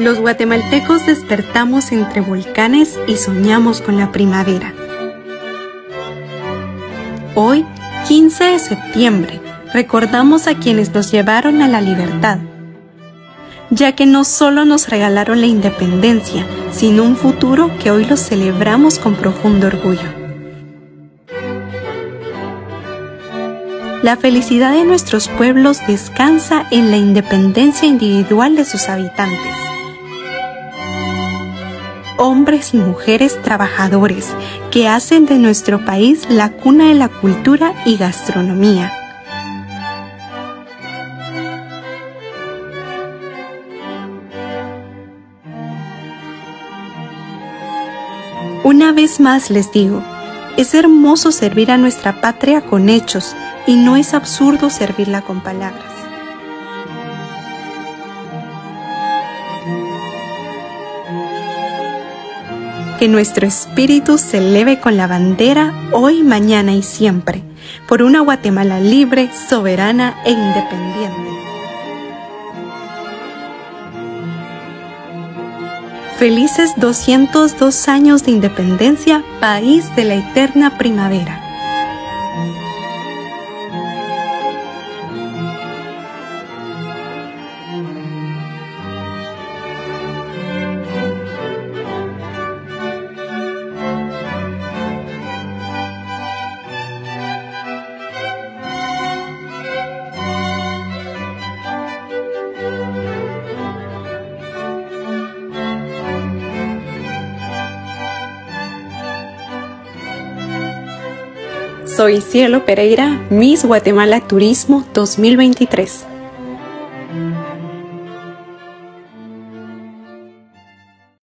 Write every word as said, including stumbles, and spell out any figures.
Los guatemaltecos despertamos entre volcanes y soñamos con la primavera. Hoy, quince de septiembre, recordamos a quienes nos llevaron a la libertad, ya que no solo nos regalaron la independencia, sino un futuro que hoy lo celebramos con profundo orgullo. La felicidad de nuestros pueblos descansa en la independencia individual de sus habitantes. Hombres y mujeres trabajadores que hacen de nuestro país la cuna de la cultura y gastronomía. Una vez más les digo, es hermoso servir a nuestra patria con hechos, y no es absurdo servirla con palabras. Que nuestro espíritu se eleve con la bandera hoy, mañana y siempre, por una Guatemala libre, soberana e independiente. Felices doscientos dos años de independencia, país de la eterna primavera. Soy Cielo Pereira, Miss Guatemala Turismo dos mil veintitrés.